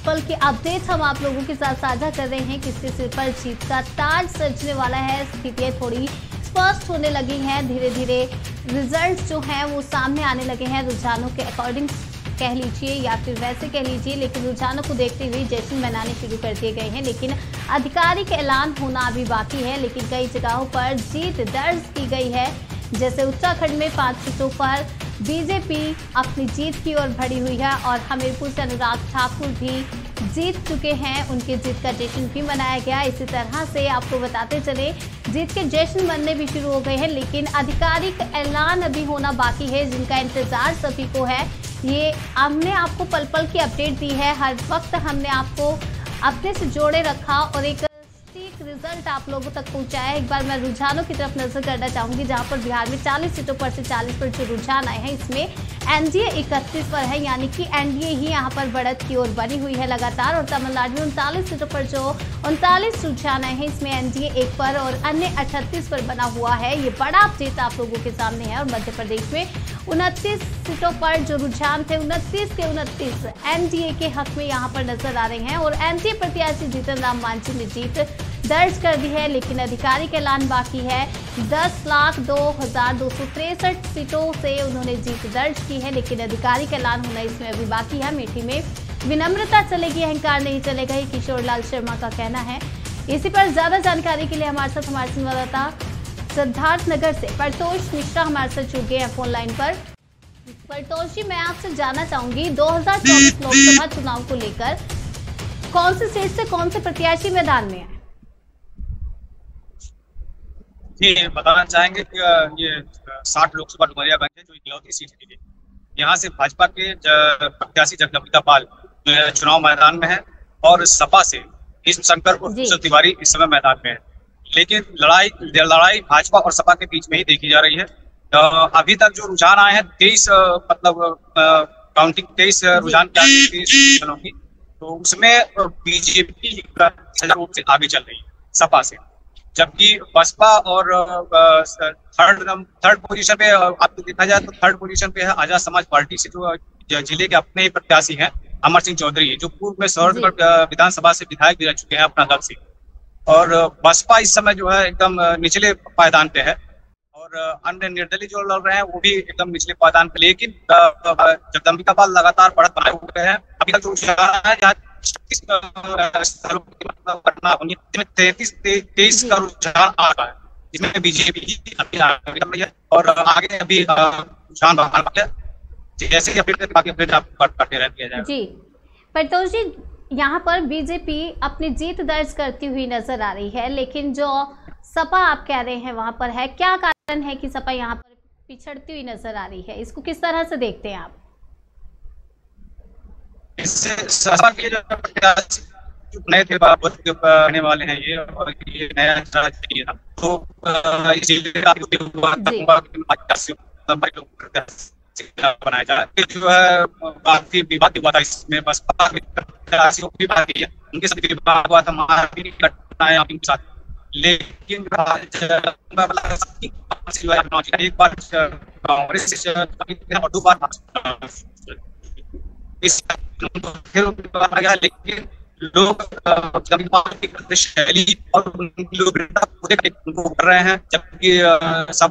इस पल के अपडेट हम आप लोगों के साथ साझा कर रहे हैं। किसके सिर पर जीत का ताज सजने वाला है, स्थितियां थोड़ी स्पष्ट होने लगी हैं। धीरे धीरे रिजल्ट्स जो हैं वो सामने आने लगे हैं। रुझानों के अकॉर्डिंग कह लीजिए या फिर वैसे कह लीजिए, लेकिन रुझानों को देखते हुए जश्न मनाने शुरू कर दिए गए हैं। लेकिन आधिकारिक ऐलान होना अभी बाकी है, लेकिन कई जगहों पर जीत दर्ज की गई है। जैसे उत्तराखंड में 5 सीटों पर बीजेपी अपनी जीत की ओर बढ़ी हुई है और हमीरपुर से अनुराग ठाकुर भी जीत चुके हैं, उनके जीत का जश्न भी मनाया गया। इसी तरह से आपको बताते चले, जीत के जश्न मनने भी शुरू हो गए हैं, लेकिन आधिकारिक ऐलान अभी होना बाकी है, जिनका इंतजार सभी को है। ये हमने आपको पल पल की अपडेट दी है, हर वक्त हमने आपको अपने से जोड़े रखा और एक रिजल्ट आप लोगों तक पहुंचाया है। एक बार मैं रुझानों की तरफ नजर करना चाहूंगी, जहां पर बिहार में 40 सीटों पर से 40 पर जो रुझान आए हैं, इसमें एनडीए 31 पर है, यानी कि एनडीए ही यहां पर बढ़त की ओर बनी हुई है लगातार। और तमिलनाडु में 39 सीटों पर जो 39 रुझान आए हैं, इसमें एनडीए 1 पर और अन्य 38 पर बना हुआ है। ये बड़ा अपडेट आप लोगों के सामने है। और मध्य प्रदेश में 29 सीटों पर जो रुझान थे, 29 के 29 एनडीए के हक में यहाँ पर नजर आ रहे हैं। और एनडीए प्रत्याशी जीतन राम मांझी ने जीत दर्ज कर दी है, लेकिन आधिकारिक ऐलान बाकी है। 10,02,263 सीटों से उन्होंने जीत दर्ज की है, लेकिन आधिकारिक ऐलान होना इसमें अभी बाकी है। मेथी में विनम्रता चलेगी, अहंकार नहीं चलेगा, ये किशोर लाल शर्मा का कहना है। इसी पर ज्यादा जानकारी के लिए हमारे साथ हमारे संवाददाता सिद्धार्थनगर से परतोष मिश्रा हमारे साथ जुड़ गए हैं फोन लाइन पर। परतोष जी, मैं आपसे जानना चाहूंगी, 2024 लोकसभा चुनाव को लेकर कौन सी सीट से कौन से प्रत्याशी मैदान में है? जी, बताना चाहेंगे कि ये 60 लोकसभा डुमरिया है, जो इकलौती सीट है। यहाँ से भाजपा के प्रत्याशी जगदंबिका पाल चुनाव मैदान में है और सपा से इस शंकर तिवारी इस समय मैदान में है। लेकिन लड़ाई भाजपा और सपा के बीच में ही देखी जा रही है। अभी तक जो रुझान आए हैं 23 मतलब काउंटिंग 23 रुझान की, तो उसमें बीजेपी रूप से आगे चल रही है सपा से, जबकि बसपा और थर्ड पोजीशन पे आपको देखा जाए तो थर्ड पोजीशन पे है आजाद समाज पार्टी से, जो जिले के अपने ही प्रत्याशी हैं अमर सिंह चौधरी, जो पूर्व में सौरभगढ़ विधानसभा से विधायक भी रह चुके हैं अपना दल से। और बसपा इस समय जो है एकदम निचले पायदान पे है और अन्य निर्दलीय जो लड़ रहे हैं वो भी एकदम निचले पायदान पे। लेकिन जगदम्बिका पाल लगातार बढ़त बनाए हुए हैं। अभी तक जो 33 का रुझान आ रहा है, जिसमें बीजेपी अभी और आगे अभी रुझान बढ़ा जैसे रहेंगे। जी परतोष जी, यहाँ पर बीजेपी अपनी जीत दर्ज करती हुई नजर आ रही है, लेकिन जो सपा आप कह रहे हैं वहाँ पर है, क्या कारण है कि सपा यहाँ पर पिछड़ती हुई नजर आ रही है? इसको किस तरह से देखते हैं आप? इससे सपा के जो प्रत्याशी नए थे आने वाले हैं, ये नया चाहिए था, तो इसीलिए बनाया जा रहा है। जो है काफी विवाद हुआ था इसमें, बसपा के प्रत्याशियों को विवाद किया, उनके साथ विवाद हुआ था, मार भी नहीं कटना है आपके साथ। लेकिन एक बार कांग्रेस और 2 बार इस गया, लेकिन लोग शैली और लोग उनको कर रहे हैं, जबकि सब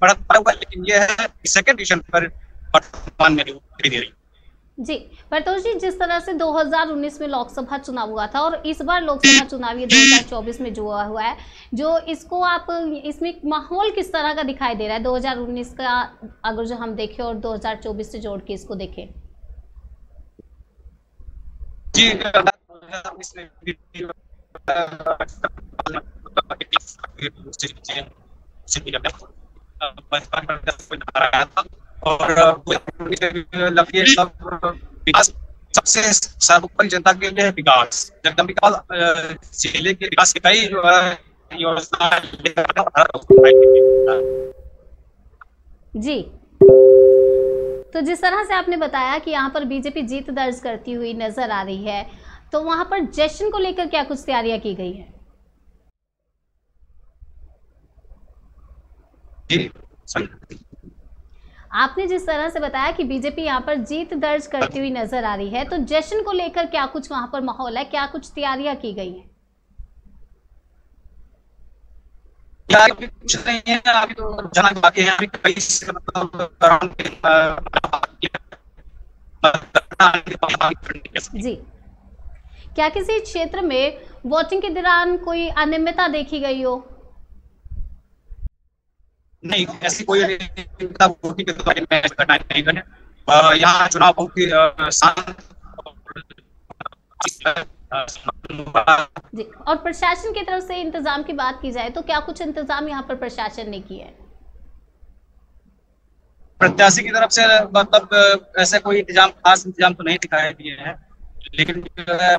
बढ़त हुआ, लेकिन ये है सेकंड डिवीजन पर वर्तमान में दिखाई दे रही। जी परतोष जी, जिस तरह से 2019 में लोकसभा चुनाव हुआ था और इस बार लोकसभा चुनाव ये 2024 में जो हुआ है, जो इसको आप इसमें माहौल किस तरह का दिखाई दे रहा है 2019 का अगर जो हम देखें और 2024 से जोड़ के इसको देखें? जी, इसमें सबसे सर्वोपरि जनता के लिए विकास, जगदम्बिका जिले के विकास के कई योजना। जी, तो जिस तरह से आपने बताया कि यहाँ पर बीजेपी जीत दर्ज करती हुई नजर आ रही है, तो वहाँ पर जश्न को लेकर क्या कुछ तैयारियां की गई है? जी, आपने जिस तरह से बताया कि बीजेपी यहाँ पर जीत दर्ज करती हुई नजर आ रही है, तो जश्न को लेकर क्या कुछ वहाँ पर माहौल है, क्या कुछ तैयारियां की गई हैं? अभी कुछ नहीं है, अभी तो जान बाकी है, अभी कई जी। क्या किसी क्षेत्र में वोटिंग के दौरान कोई अनियमितता देखी गई हो? नहीं, ऐसी कोई वोटिंग के दौरान नहीं घटे। यहाँ चुनाव बहुत ही शांत जी। और प्रशासन की तरफ से इंतजाम की बात की जाए तो क्या कुछ इंतजाम यहाँ पर प्रशासन ने किया है? प्रत्याशी की तरफ से मतलब ऐसे कोई इंतजाम, खास इंतजाम तो नहीं दिखाई दिए हैं, लेकिन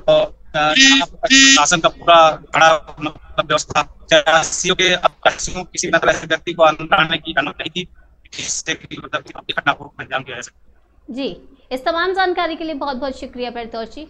प्रशासन का पूरा बड़ा मतलब व्यवस्था के किसी मतलब ऐसे व्यक्ति को अंदर आने की अनुमति नहीं दी, जिससे मतलब अंजाम किया जी। इस तमाम जानकारी के लिए बहुत बहुत शुक्रिया परतोष जी।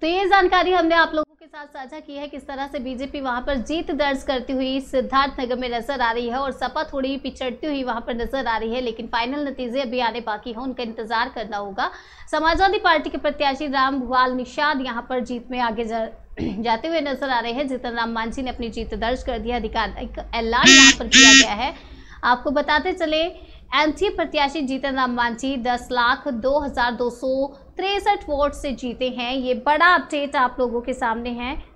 तो ये जानकारी हमने आप लोगों के साथ साझा की है, किस तरह से बीजेपी वहां पर जीत दर्ज करती हुई सिद्धार्थनगर में नजर आ रही है और सपा थोड़ी पिछड़ती हुई वहां पर नजर आ रही है, लेकिन फाइनल नतीजे अभी आने बाकी हैं, उनका इंतजार करना होगा। समाजवादी पार्टी के प्रत्याशी राम भुवाल निषाद यहां पर जीत में आगे जाते हुए नजर आ रहे हैं। जीतन राम मांझी ने अपनी जीत दर्ज कर दिया, आधिकारिक ऐलान यहाँ पर किया गया है। आपको बताते चले, एनडीए प्रत्याशी जीतन राम मांझी 10,02,263 वोट से जीते हैं। ये बड़ा अपडेट आप लोगों के सामने है।